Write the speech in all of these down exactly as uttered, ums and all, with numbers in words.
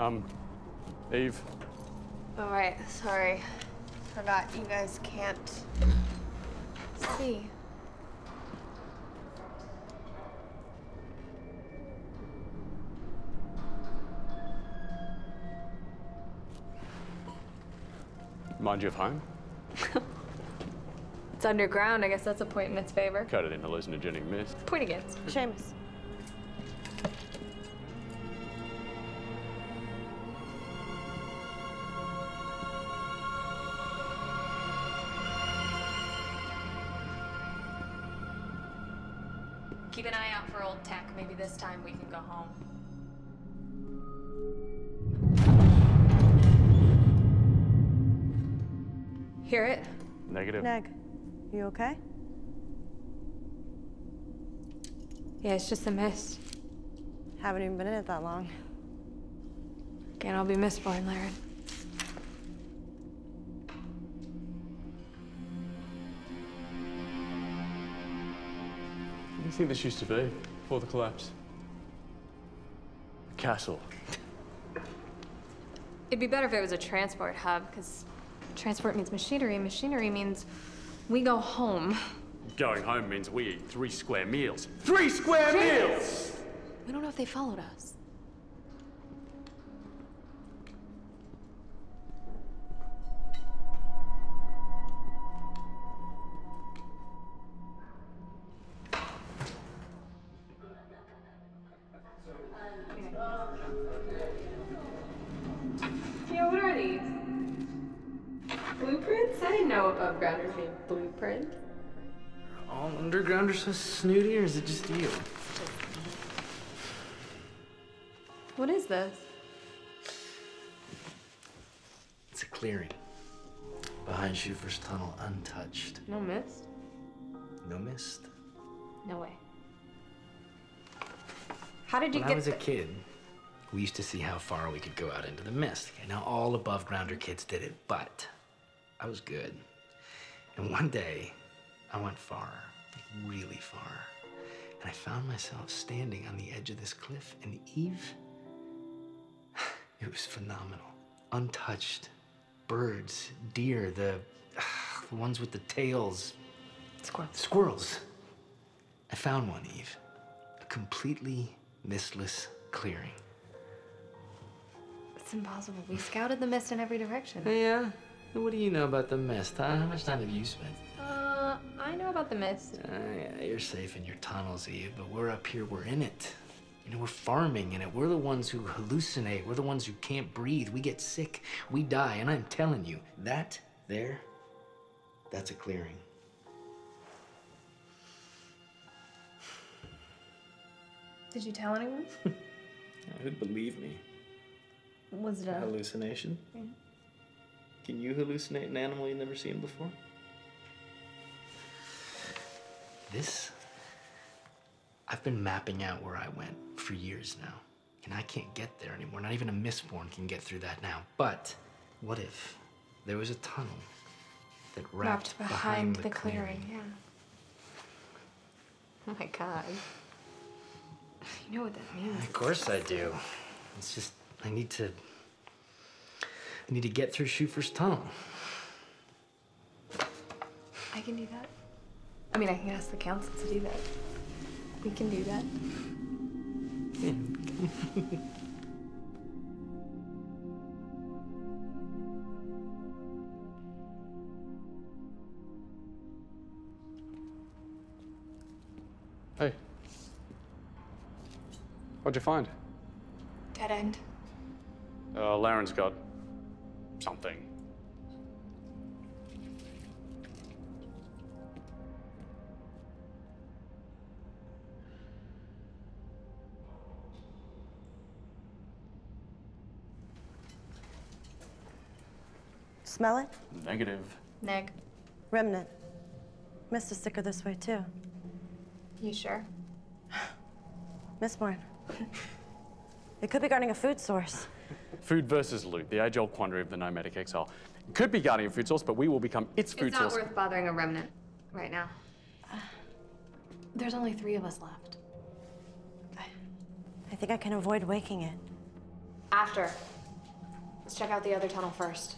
Um, Eve. All right, sorry. Forgot you guys can't see. Mind you of home? It's underground. I guess that's a point in its favor. Cut it in a hallucinogenic mist. Point against. Seamus. Keep an eye out for old tech. Maybe this time we can go home. Hear it? Negative. Neg, you okay? Yeah, it's just a mist. Haven't even been in it that long. Again, I'll be Mistborn, Laren. What do you think this used to be before the collapse? A castle. It'd be better if it was a transport hub, because transport means machinery. Machinery means we go home. Going home means we eat three square meals. Three square Jeez. meals! We don't know if they followed us. Underground are so snooty, or is it just you? What is this? It's a clearing behind Schufer's tunnel, untouched. No mist? No mist? No way. How did you when get? When I was a kid, we used to see how far we could go out into the mist. Okay, now all above grounder kids did it, but I was good. And one day, I went far. Really far. And I found myself standing on the edge of this cliff, and Eve, it was phenomenal. Untouched. Birds, deer, the, uh, the ones with the tails. Squirrels. Squirrels. I found one, Eve. A completely mistless clearing. It's impossible. We scouted the mist in every direction. Yeah. What do you know about the mist, huh? How much time have you spent? Uh, I know about the mist. Uh, yeah, you're safe in your tunnels, Eve, but we're up here, we're in it. You know, we're farming in it. We're the ones who hallucinate. We're the ones who can't breathe. We get sick, we die, and I'm telling you, that there, that's a clearing. Did you tell anyone? Who'd believe me? Was it a hallucination? Yeah. Can you hallucinate an animal you've never seen before? This, I've been mapping out where I went for years now, and I can't get there anymore. Not even a Mistborn can get through that now. But what if there was a tunnel that wrapped, wrapped behind, behind the, the clearing? clearing? Yeah. Oh my God. You know what that means. Of course I do. It's just, I need to, I need to get through Schufer's tunnel. I can do that. I mean, I can ask the council to do that. We can do that. Yeah. Hey. What'd you find? Dead end. Uh, Laren's got something. Smell it? Negative. Neg. Remnant. Mist is thicker this way, too. You sure? Mistborn. It could be guarding a food source. Food versus loot, the age-old quandary of the nomadic exile. It could be guarding a food source, but we will become its food source. It's not worth bothering a remnant right now. Uh, there's only three of us left. I think I can avoid waking it. After. Let's check out the other tunnel first.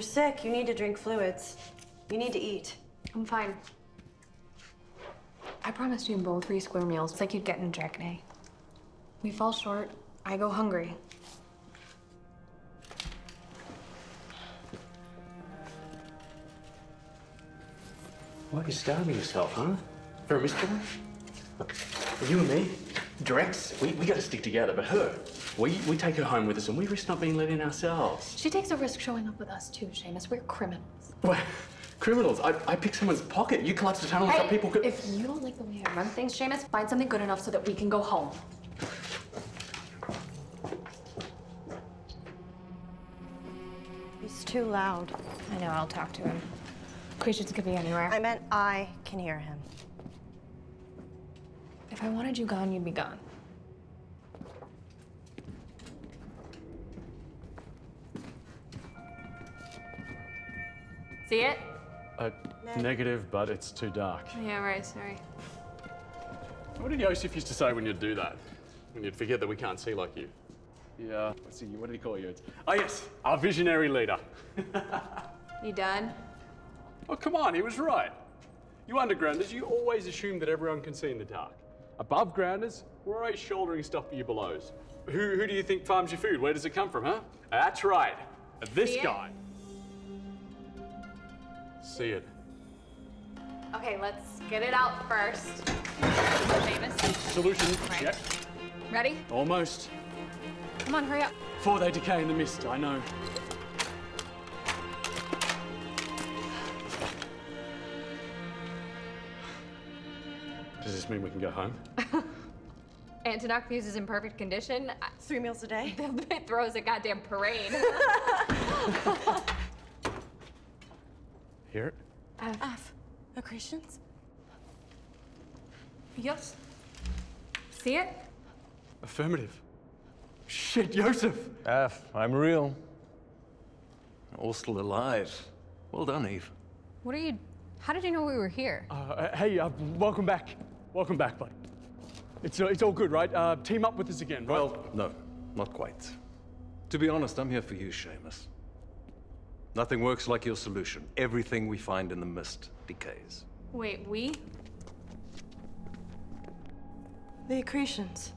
Sick, you need to drink fluids. You need to eat. I'm fine. I promised you both three square meals, it's like you'd get in Drakne. We fall short, I go hungry. Why are you starving yourself, huh? For Mistborn? Look, you and me, Drax, we, we gotta stick together, but her. We, we take her home with us, and we risk not being let in ourselves. She takes a risk showing up with us, too, Seamus. We're criminals. Well, criminals? I, I pick someone's pocket. You collapse the tunnel hey, so people could... If you don't like the way I run things, Seamus, find something good enough so that we can go home. He's too loud. I know. I'll talk to him. Creatures could be anywhere. I meant I can hear him. If I wanted you gone, you'd be gone. See it? Uh, no. Negative, but it's too dark. Yeah, right, sorry. What did Yosef used to say when you'd do that? When you'd forget that we can't see like you? Yeah, let's see, what did he call you? It's, oh yes, our visionary leader. You done? Oh, come on, he was right. You undergrounders, you always assume that everyone can see in the dark. Above grounders, we're always shouldering stuff for you belows. Who, who do you think farms your food? Where does it come from, huh? That's right, this see guy. It? See it. Okay, let's get it out first. Famous. Solution right. Check. Ready? Almost. Come on, hurry up. Before they decay in the mist, I know. Does this mean we can go home? Antinok fuse is in perfect condition. Three meals a day. It throws a goddamn parade. Hear it? F. F. Acretians? Yes. See it? Affirmative. Shit, Yosef! F, I'm real. All still alive. Well done, Eve. What are you... How did you know we were here? Uh, uh, hey, uh, welcome back. Welcome back, buddy. It's, uh, it's all good, right? Uh, team up with us again, right? Well, no, not quite. To be honest, I'm here for you, Seamus. Nothing works like your solution. Everything we find in the mist decays. Wait, we? The Acretians.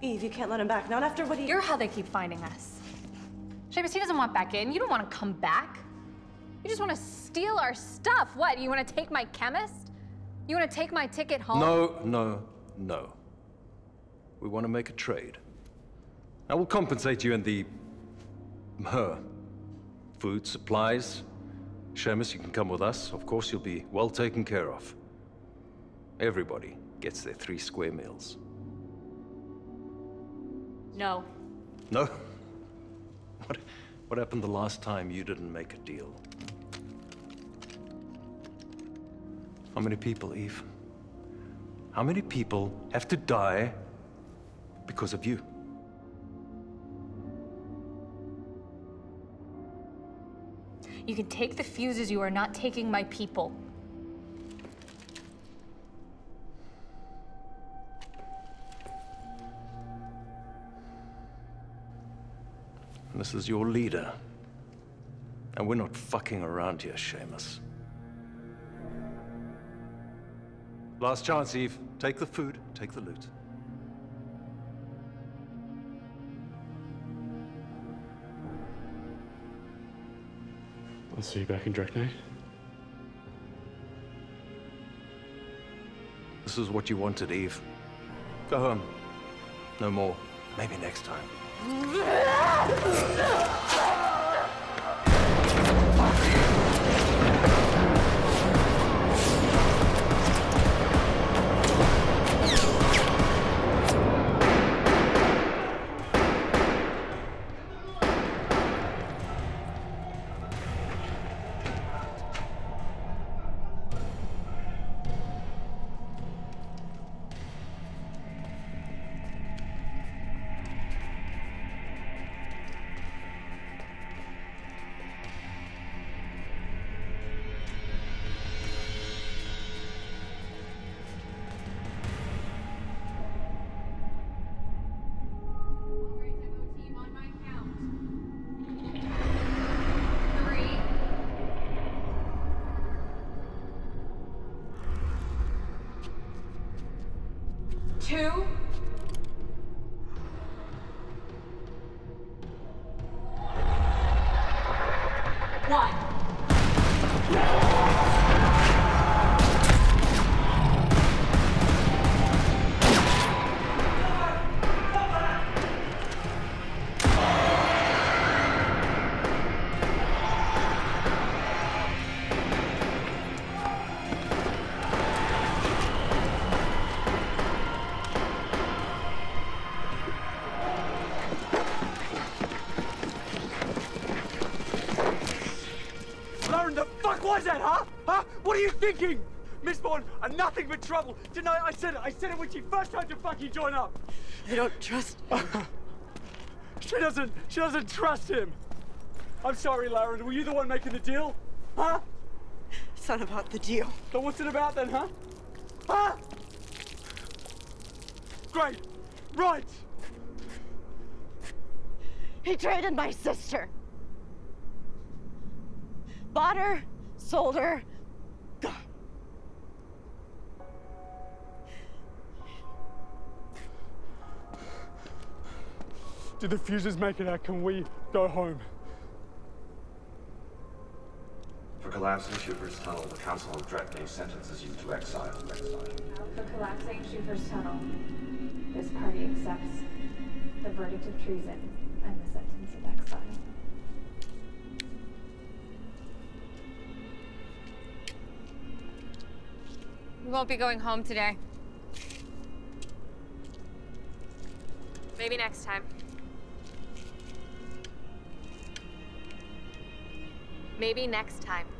Eve, you can't let him back. Not after what he... You're how they keep finding us. Seamus, he doesn't want back in. You don't want to come back. You just want to steal our stuff. What, you want to take my chemist? You want to take my ticket home? No, no, no. We want to make a trade. I will compensate you in the... her. Food, supplies. Seamus, you can come with us. Of course, you'll be well taken care of. Everybody gets their three square meals. No. No? What, what happened the last time you didn't make a deal? How many people, Eve? How many people have to die because of you? You can take the fuses, you are not taking my people. And this is your leader. And we're not fucking around here, Seamus. Last chance, Eve. Take the food, take the loot. I'll see you back in Drakne. This This is what you wanted, Eve. Go home. No more. Maybe next time. What are you thinking? Mistborn, I'm nothing but trouble. Tonight I said it. I said it when she first tried to fucking join up. I don't trust him. She doesn't, she doesn't trust him. I'm sorry, Lauren. Were you the one making the deal? Huh? It's not about the deal. So what's it about then, huh? Huh? Great. Right. He traded my sister. Bought her, sold her. Did the fuses make it out? Can we go home? For collapsing Schufer's tunnel, the Council of Dreadnay sentences you to exile. exile. For collapsing Schufer's tunnel, this party accepts the verdict of treason and the sentence of exile. We won't be going home today. Maybe next time. Maybe next time.